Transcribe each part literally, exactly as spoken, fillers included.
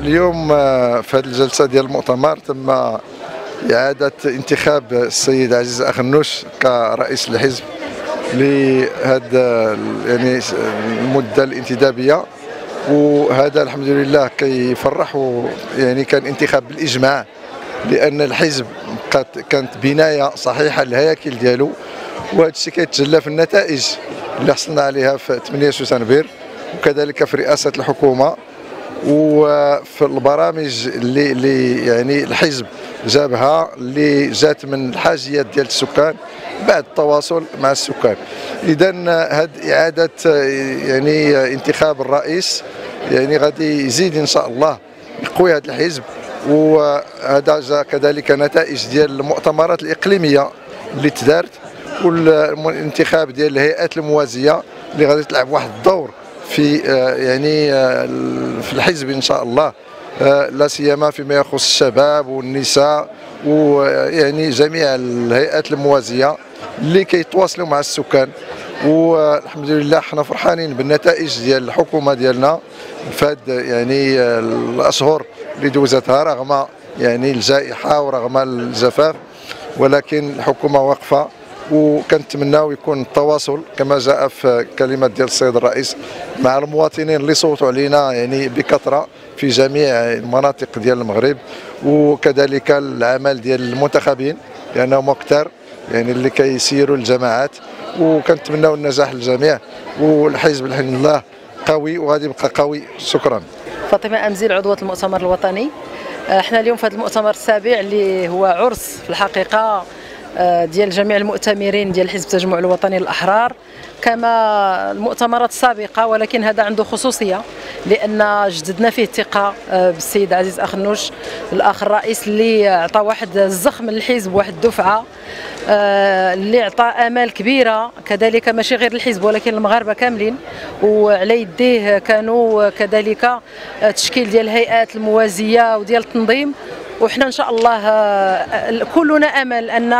اليوم في هذه الجلسه ديال المؤتمر تم اعاده انتخاب السيد عزيز اخنوش كرئيس الحزب لهذا يعني المده الانتدابيه، وهذا الحمد لله كيفرح، يعني كان انتخاب بالاجماع لان الحزب كانت بنايه صحيحه للهياكل ديالو، وهذا الشيء كيتجلى في النتائج اللي حصلنا عليها في ثمانية وعشرين نوفمبر وكذلك في رئاسه الحكومه وفي البرامج اللي, اللي يعني الحزب جابها اللي جات من الحاجيات ديال السكان بعد التواصل مع السكان. اذا هذه اعاده يعني انتخاب الرئيس يعني غادي يزيد ان شاء الله يقوي هذا الحزب، وهذا جا كذلك نتائج ديال المؤتمرات الاقليميه اللي تدارت والانتخاب ديال الهيئات الموازيه اللي غادي تلعب واحد الدور في يعني في الحزب ان شاء الله، لا سيما فيما يخص الشباب والنساء ويعني جميع الهيئات الموازيه اللي كيتواصلوا مع السكان. والحمد لله حنا فرحانين بالنتائج ديال الحكومه ديالنا فهاد يعني الاشهر اللي دوزتها رغم يعني الجائحه ورغم الجفاف، ولكن الحكومه واقفه، وكنتمناو يكون التواصل كما جاء في كلمه ديال السيد الرئيس مع المواطنين اللي صوتوا علينا يعني بكثره في جميع المناطق ديال المغرب، وكذلك العمل ديال المنتخبين لانهم اكثر يعني اللي كيسيروا الجماعات، وكنتمناو النجاح للجميع. والحزب الحمد لله قوي وغادي يبقى قوي. شكرا. فاطمه امزيل، عضوه المؤتمر الوطني. احنا اليوم في هذا المؤتمر السابع اللي هو عرس في الحقيقه ديال جميع المؤتمرين ديال حزب التجمع الوطني الأحرار كما المؤتمرات السابقة، ولكن هذا عنده خصوصية لأن جددنا فيه الثقة بالسيد عزيز اخنوش الأخ الرئيس اللي عطى واحد الزخم للحزب، واحد الدفعة اللي عطى آمال كبيرة كذلك ماشي غير الحزب ولكن المغاربة كاملين، وعلى يديه كانوا كذلك تشكيل ديال الهيئات الموازية وديال التنظيم. وحنا ان شاء الله كلنا امل ان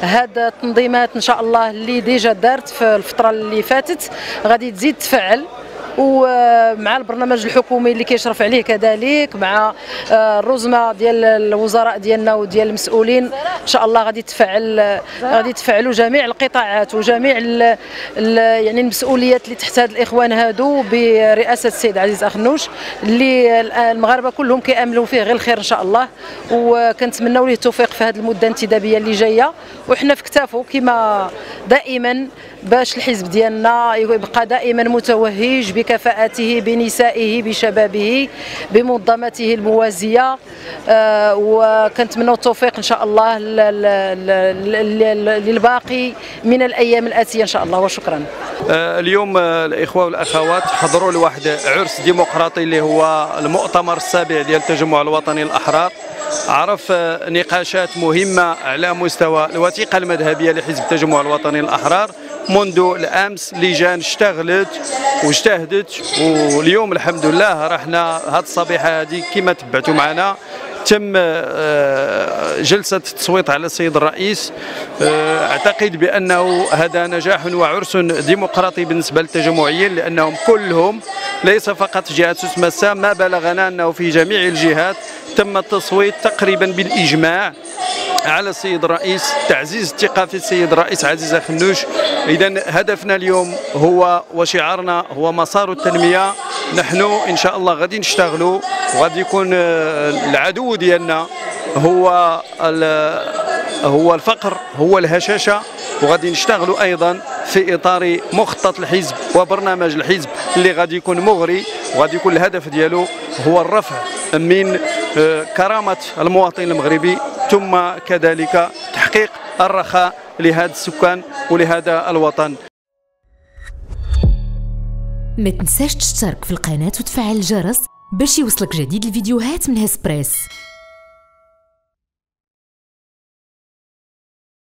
هاد التنظيمات ان شاء الله اللي ديجا دارت في الفتره اللي فاتت غادي تزيد تفعل، ومع البرنامج الحكومي اللي كيشرف عليه كذلك مع الرزمه ديال الوزراء ديالنا وديال المسؤولين ان شاء الله غادي تفعل غادي تفعلوا جميع القطاعات وجميع ال ال يعني المسؤوليات اللي تحت هاد الاخوان هادو برئاسه السيد عزيز اخنوش اللي المغاربه كلهم كياملوا فيه غير الخير ان شاء الله، وكنتمناو ليه التوفيق في هاد المده الانتدابيه اللي جايه. وحنا في كتافه كما دائما باش الحزب ديالنا يبقى دائما متوهج بكفاءته بنسائه بشبابه بمنظمته الموازية، وكنتمنوا التوفيق إن شاء الله للباقي من الأيام الآتية إن شاء الله. وشكرا. اليوم الإخوة والأخوات حضروا لواحد عرس ديمقراطي اللي هو المؤتمر السابع ديال التجمع الوطني الأحرار، عرف نقاشات مهمة على مستوى الوثيقة المذهبية لحزب التجمع الوطني الأحرار منذ الأمس، لجان اشتغلت واجتهدت، واليوم الحمد لله رحنا هاد الصبيحة هذه كما تبعتوا معنا تم جلسة التصويت على السيد الرئيس. أعتقد بأنه هذا نجاح وعرس ديمقراطي بالنسبة للتجمعيين لأنهم كلهم ليس فقط في جهة سوس ماسة، ما بلغنا أنه في جميع الجهات تم التصويت تقريبا بالإجماع على السيد الرئيس، تعزيز الثقة في السيد الرئيس عزيز اخنوش. إذن هدفنا اليوم هو وشعارنا هو مسار التنمية، نحن إن شاء الله غادي نشتغلوا وغادي يكون العدو ديالنا هو هو الفقر هو الهشاشة، وغادي نشتغلوا أيضا في إطار مخطط الحزب وبرنامج الحزب اللي غادي يكون مغري، وغادي يكون الهدف ديالو هو الرفع من كرامة المواطن المغربي ثم كذلك تحقيق الرخاء لهذا السكان ولهذا الوطن. ما تنساش تشترك في القناة وتفعل الجرس باش يوصلك جديد الفيديوهات من هسبريس.